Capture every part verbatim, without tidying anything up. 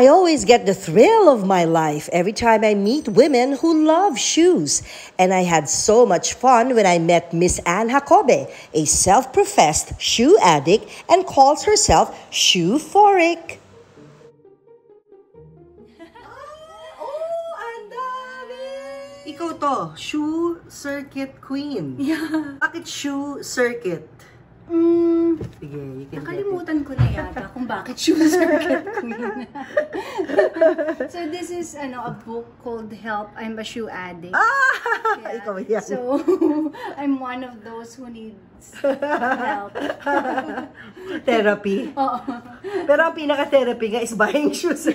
I always get the thrill of my life every time I meet women who love shoes. And I had so much fun when I met Miss Ann Jacobe, a self-professed shoe addict and calls herself Shoephoric. Ikaw to, shoe circuit queen. Yeah. Bakit shoe circuit? Mm. Sige, you can Nakalimutan ko na yata kung bakit shoe circuit queen. So this is ano, a book called Help, I'm a Shoe Addict. Ah! Yeah. Ikaw yan. So I'm one of those who needs help. Therapy? Oo. Pero ang pinaka-therapy nga is buying shoes.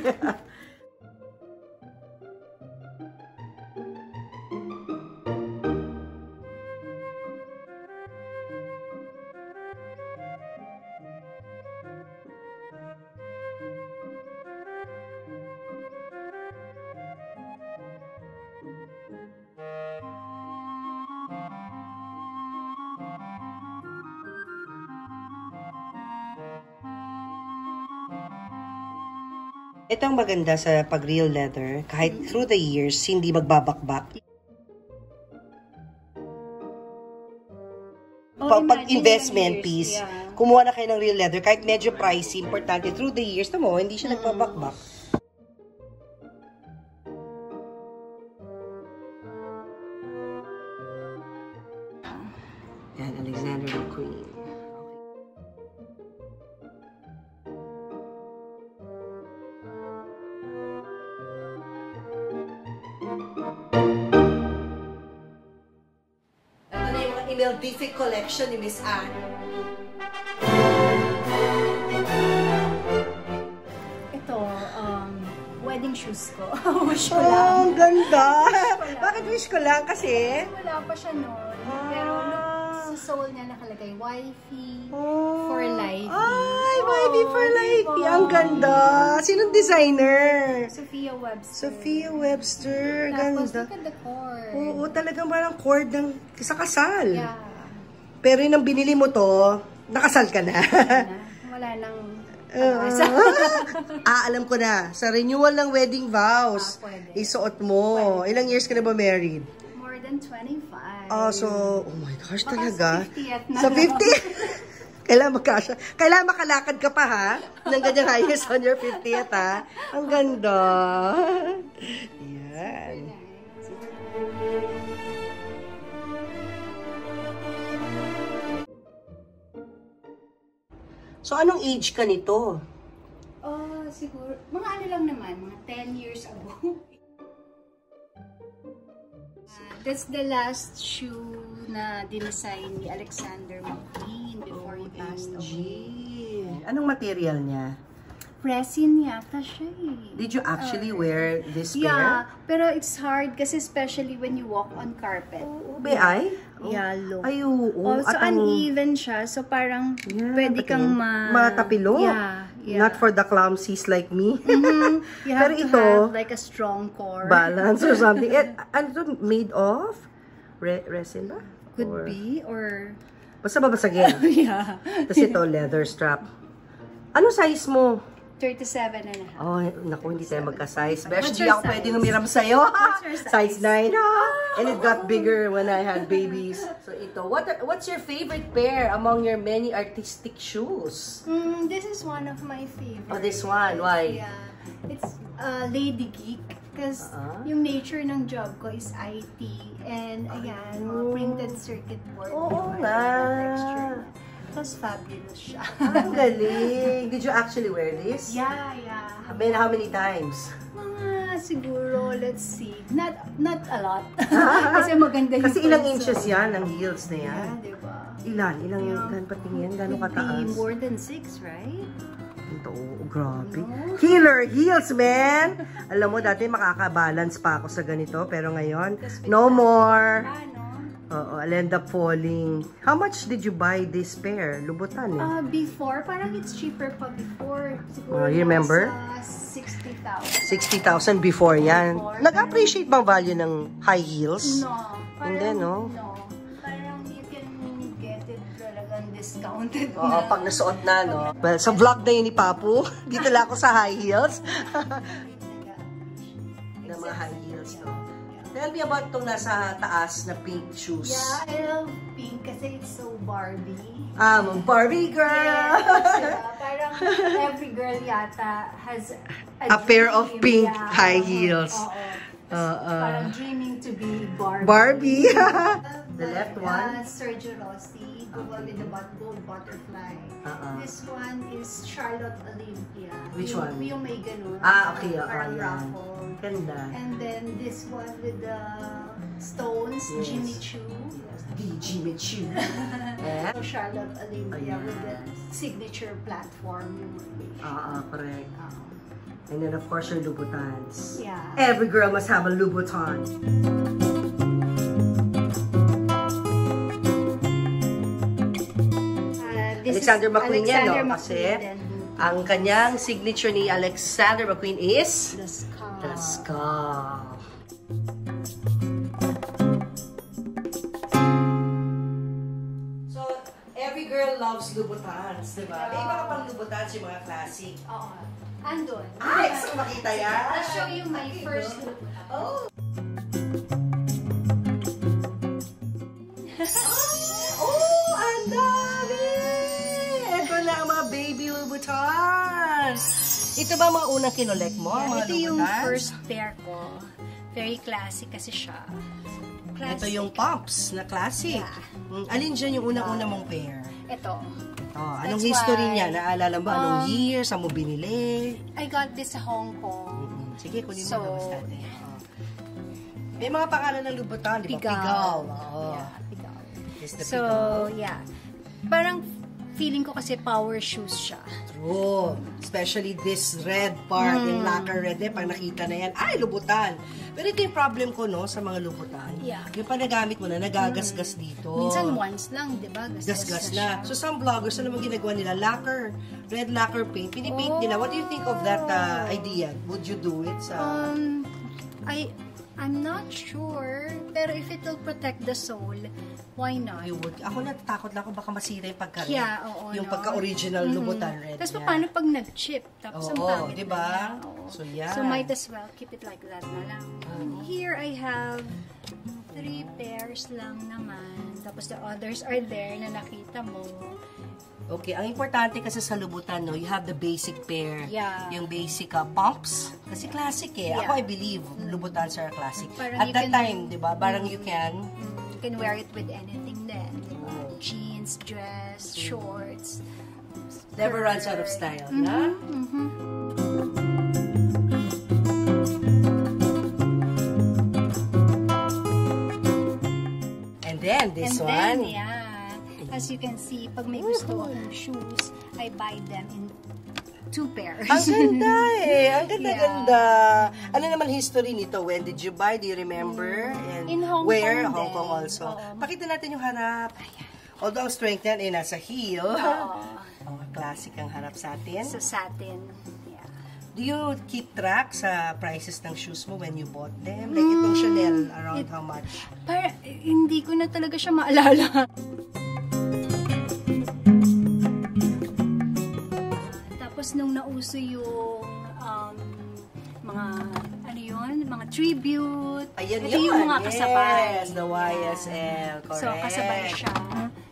Ito ang maganda sa pag-real leather, kahit through the years, hindi magbabakbak. Oh, Pag-investment piece, yeah. Kumuha na kayo ng real leather, kahit medyo pricey, importante, through the years, tamo, hindi siya mm-hmm. nagbabakbak. And Alexander McQueen. Meldific collection ni Miss Ann. Ito, um, wedding shoes ko. Wish ko oh, lang. Ang ganda! Wish Bakit wish ko lang? Kasi? Wala pa siya noon. Ah. Pero look, sa soul niya nakalagay, wifey oh. for life. Ay, oh, wifey for life! Ang ganda! Sinong designer? Sophia Webster. Sophia Webster. Tapos, ganda. Look at the cord. Oo, talagang parang cord ng sa kasal. Yeah. Pero yun ang binili mo to, nakasal ka na. Wala nang uh, ah, alam ko na. Sa renewal ng wedding vows, ah, isuot mo. Pwede. Ilang years ka na ba married? More than twenty-five. Oh, so, oh my gosh, talaga. Sa fiftieth. Kailangan magkasya. Kailangan makalakad ka pa, ha? Nang ganyang highest on your fiftieth, ha? Ang ganda. Yan. So, anong age ka nito? Uh, siguro, mga ano lang naman, mga ten years ago. Uh, that's the last shoe na dinesign ni Alexander McQueen before he passed away. Anong material niya? Resin yata siya eh. Did you actually uh, wear this pair? Yeah, pero it's hard kasi especially when you walk on carpet. Oh, ba ay? Yeah, low. Ay, oo. Oh, so ang... uneven siya. So parang yeah, pwede kang ma... matapilo. Yeah, yeah. Not for the clumsies like me. Mm-hmm. You have pero to ito, have like a strong core. Balance or something. It, ano made of? Re resin ba? Could or... be or... Basta babasagin. Yeah. Tapos ito, leather strap. Ano size mo? thirty-seven and a half. Oh, naku, hindi tayo magka-size. Best G, ako pwedeng humiram sa'yo. Size nine. Oh. And it got bigger when I had babies. So ito, what are, what's your favorite pair among your many artistic shoes? Mm, this is one of my favorites. Oh, this one? Why? Yeah. It's uh, Lady Geek. Because uh-huh. yung nature ng job ko is I T. And ayan, oh. printed circuit board. Oo oh, na. That's fabulous siya. Ang galing! Did you actually wear this? Yeah, yeah. I mean, how many times? Mga siguro, let's see. Not not a lot. Kasi maganda yung Kasi ilang so. inches yan, ang heels na yan. Yeah, diba? Ilan? Ilang yeah. yung gan patingin? Gano'ng kataas? More than six, right? Ito, oh, grabe. No. Killer heels, man! Alam mo, dati makakabalance pa ako sa ganito, pero ngayon, no more! Oo, I'll end up falling. How much did you buy this pair? Louboutin eh. Uh, before, parang it's cheaper pa before. Siguro oh, you remember? sixty thousand. sixty thousand before yan. Nag-appreciate bang value ng high heels? No. Parang, Hindi, no? No. Parang you can get it talagang discounted na. Oo, pag nasuot na, no? Well, sa vlog na yun ni Papu, dito lang ako sa high heels. Na mga high heels, no? Tell me about itong nasa taas na pink shoes. Yeah, I love pink kasi it's so Barbie. Ah, um, Barbie girl! Yes, uh, parang every girl yata has a, a pair of pink yeah, high heels. Uh, uh, uh, uh, parang dreaming to be Barbie. Barbie! The, the left one? Uh, Sergio Rossi, the one with the gold butterfly. Uh -uh. This one is Charlotte Olympia. Which yung, one? Yung may ganun. Ah, okay. Uh, parang raffle. Ganda. And then this one with the stones, yes. Jimmy Choo. Yes. The Jimmy Choo. Yeah. So Charlotte Olympia with the signature platform. Ah, uh, correct. Uh -huh. And then of course your Louboutins. Yeah. Every girl must have a Louboutin. Uh, this Alexander McQueen yan, no? Kasi ang kanyang signature ni Alexander McQueen is the scarf. The scarf. So, every girl loves Louboutins, di ba? May iba ka pang Louboutins yung mga classic. Oo. Andun. Ah, gusto ko makita yan. I'll show you my okay, first Louboutin. Oh! Oh! Ang dami! Ito na ang mga baby Louboutins! Ito ba mga unang kinolek mo? Yeah, ito yung first pair ko. Very classic kasi siya. Classic. Ito yung pumps na classic. Yeah. Alin dyan yung unang-unang mong pair? Ito. Ito. Anong That's history why, niya? Naalala mo? Um, anong year? Saan mo binili? I got this sa Hong Kong. Mm-hmm. Sige, kunin mo naman sa atin. Oh. May mga pangalan ng Louboutin, di ba? Pigaw. Pigaw. Oh. Yeah, Pigaw. So, Pigaw. Yeah. Parang feeling ko kasi power shoes siya. True. Especially this red part, mm. yung lacquer red, eh, pag nakita na yan, ay, Louboutin. Pero ito yung problem ko, no, sa mga Louboutin. Yeah. Yung panagamit mo na, nagagasgas dito. Minsan once lang, di ba? Gasgas na. So some vloggers, ano naman ginagawa nila? Lacquer, red lacquer paint. Pinipaint oh. nila. What do you think of that uh, idea? Would you do it sa... Um, I... I'm not sure, pero if it'll protect the soul, why not? You would. Ako natatakot lang ako baka masira yung pagka-red. Yeah, oo. Yung no? pagka-original mm-hmm. Louboutin red. Tapos yeah. paano pag nag-chip? Tapos ang pangit. Oo, diba? So, yeah. So, might as well keep it like that na lang. Um, Here, I have three pairs lang naman. Tapos the others are there na nakita mo. Okay, ang importante kasi sa Louboutin, no, you have the basic pair, yeah. yung basic uh, pumps, kasi classic eh. Yeah. Ako, I believe, Louboutins are classic. Parang At that can, time, di ba, parang you can... You can wear it with anything then, di ba? Jeans, dress, shorts. Never runs out of style, mm-hmm, na? Mm-hmm. And then, this And then, one... Yeah. As you can see, pag may gusto akong shoes, I buy them in two pairs. Ang ganda eh! Ang ganda-ganda! Yeah. Ano naman history nito? When did you buy? Do you remember? And in Hong where? Kong. Where? Hong Kong also. Um, Pakita natin yung harap. Although ang strength yan ay eh, nasa heel. Oo. Oh, classic ang harap sa atin. Sa satin. Yeah. Do you keep track sa prices ng shoes mo when you bought them? Like mm, itong Chanel, around it, how much? Para, hindi ko na talaga siya maalala. Nung nauso yung um, mga ano yun, mga tribute. Ayan ito yun, yung mga kasabay. Yes, the Y S L, correct. So, kasabay siya.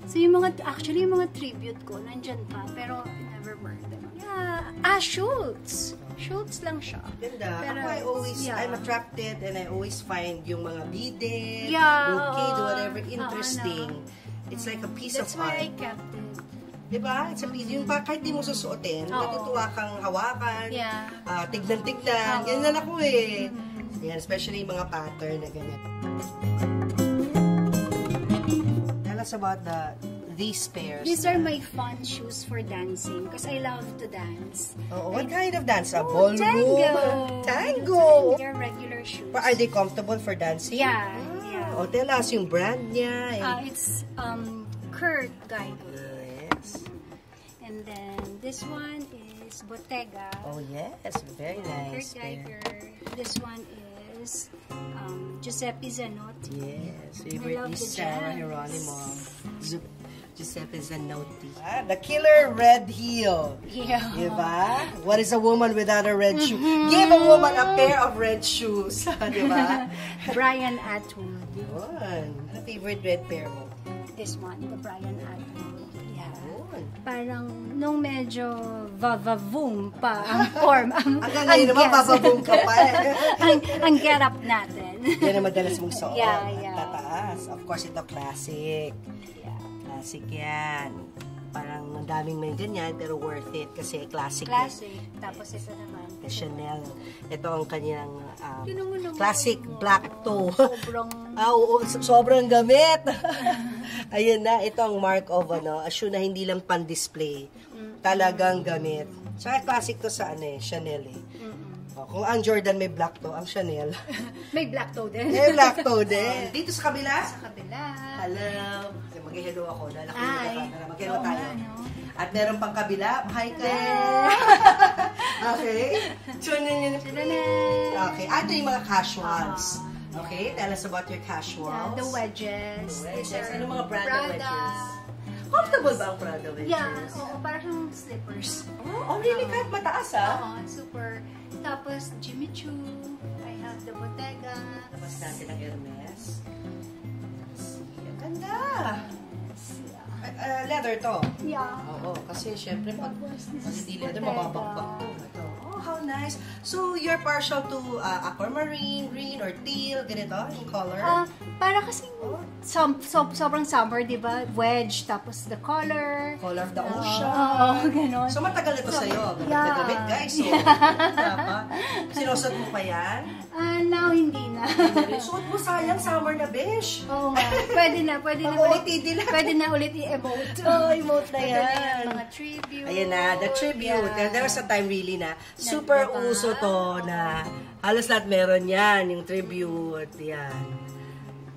So, yung mga, actually, yung mga tribute ko, nandyan pa, pero never worked them. Yeah. Ah, Schultz! Schultz lang siya. Ganda. Pero, Ako, I always, yeah. I'm attracted and I always find yung mga bidin, yeah, brocade, uh, whatever, interesting. Uh, ano. It's like a piece That's of art. That's why I kept it. Diba? It's a piece. Yung kahit di mo susuotin, oh. natutuwa kang hawakan, yeah. uh, tignan-tignan. Oh. Ganyan ako eh. Mm-hmm. Yan, especially yung mga pattern na ganyan. Tell us about the, these pairs. These are my fun shoes for dancing because I love to dance. Oh, what like, kind of dance? A ballroom? Tango! Tango! They're regular shoes. But are they comfortable for dancing? Yeah. Ah. yeah. Oh, tell us yung brand niya. And... Uh, it's um, Kurt Geiger. And then this one is Bottega. Oh yes, very nice. Kurt Geiger. This one is um, Giuseppe Zanotti. Yes, favorite is Sarah Geronimo. Giuseppe Zanotti. Ah, the killer red heel. Yeah. Diba? What is a woman without a red shoe? Mm-hmm. Give a woman a pair of red shoes. Diba? Brian Atwood. Yun. Ano favorite red pair mo? This one, the Brian Atwood. Yeah. Yun. Parang nung medyo vavavoom pa ang form. Ang, ang, ang, naman, vavavoom ka pa. ang, ang get up natin. Yan ang madalas mong suot. Yeah, yeah. Tataas. Of course, ito classic. Classic yan. Parang ang daming may ganyan, pero worth it kasi classic. Classic. Yan. Tapos ito naman. Chanel. Ito ang kanyang um, classic black toe. Sobrang... ah, oo, sobrang gamit. Ayun na, ito ang mark of ano, a shoe na hindi lang pan-display. Talagang gamit. Tsaka classic to sa ano eh, Chanel eh. O, kung ang Jordan may black toe, ang Chanel. May black toe din. May black toe din. Dito sa kabila? Sa kabila. Hello. Mag-hello ako. Lalaki na ka para mag-hello tayo. At meron pang kabila. Hi, Kyle. Okay. Tune in. Okay. At yung mga casuals. Okay. Tell us about your casuals. The wedges. The wedges. Ano mga brand of wedges? Comfortable ba ang Prada wedges? Yeah. Oo. Parang slippers. Oh, really? Kahit mataas ah. Oo. Super. Tapos, Jimmy Choo. I have the Bottega. Tapos natin ang Hermes. Ang ganda! At, uh, leather to? Yeah. Oo, kasi syempre pag hindi leather, mababagbag to. Ito. Oh, how nice! So, you're partial to uh, aquamarine, green, or teal, ganito, yung color? Uh, para kasing oh. so, so, sobrang summer, di ba? Wedge, tapos the color. Color of the oh. ocean. Oo, oh, ganon. So, matagal ito so, sa'yo. Ganun yeah. na gamit, guys. So, yeah. Sinusot mo pa yan? Ah, uh, now hindi na. Suot mo sayang summer na besh. Oo nga. Pwede na, pwede na. Ulit-idi lang. Pwede na ulit i-emote. Oo, emote na yan. Mga tribute. Ayan na, the tribute. There was a time really na super uso to na halos lahat meron yan, yung tribute. Yan.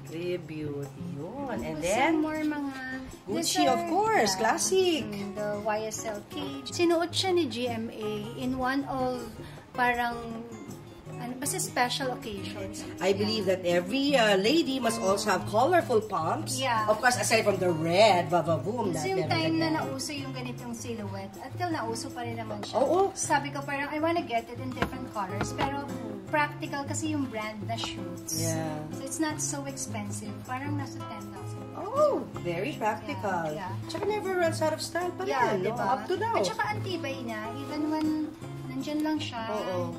Tribute. Yun. And then, more mga Gucci, of course. Classic. The Y S L cage. Sinuot siya ni G M A in one of parang basta special occasions. I believe that every uh, lady must also have colorful pumps. Yeah. Of course, aside from the red, bababoom. Kasi yung time na nauso yung ganitong silhouette, at till nauso pa rin naman siya. Oo. Sabi ko parang, I wanna get it in different colors, pero practical kasi yung brand na shoots. Yeah. So it's not so expensive. Parang nasa ten thousand. Oh, very practical. Yeah, yeah. Tsaka never runs out of style pa rin. Yeah, diba? Up to now. At tsaka antibay niya, even when nandyan lang siya, oo.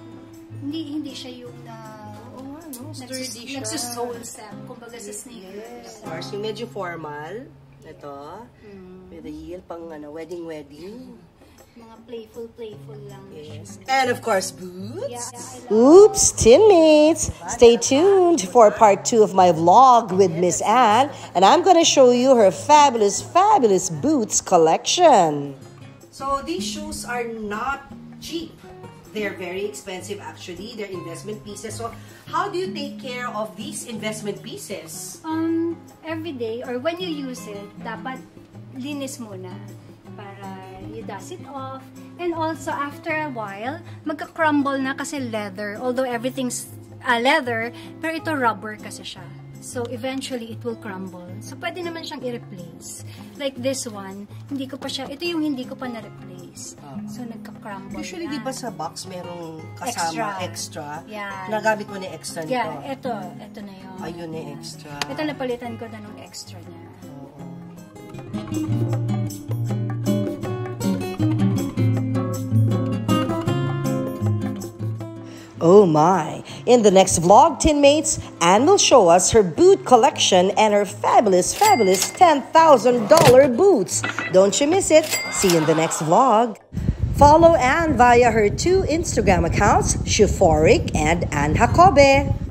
Hindi, hindi siya yung na... Oo, ano? Sturdy siya. Nagsusole stamp. Kumbaga sa sneakers. Of course, yung medyo formal. Ito. With a heel pang wedding-wedding. Mga playful-playful lang. Yes. And of course, boots. Oops, teammates! Stay tuned for part two of my vlog with Miss Ann. And I'm gonna show you her fabulous, fabulous boots collection. So, these shoes are not cheap. They're very expensive actually. They're investment pieces. So how do you take care of these investment pieces? Um, every day or when you use it, dapat linis muna para you dust it off. And also after a while, magka-crumble na kasi leather. Although everything's uh, leather, pero ito rubber kasi siya. So eventually it will crumble. So pwede naman siyang i-replace. Like this one, hindi ko pa siya, ito yung hindi ko pa na-replace. Uh, so nagka-crumble. Usually di ba sa box merong kasama extra? extra. Yeah. Nagamit mo na extra nito. Yeah, ito, ito na yun. Ayun na yeah. extra. Ito napalitan ko na nung extra niya. Oo. Oh my! In the next vlog, teammates, Ann will show us her boot collection and her fabulous, fabulous ten thousand dollar boots. Don't you miss it. See you in the next vlog. Follow Ann via her two Instagram accounts, Shoephoric and Ann Jacobe.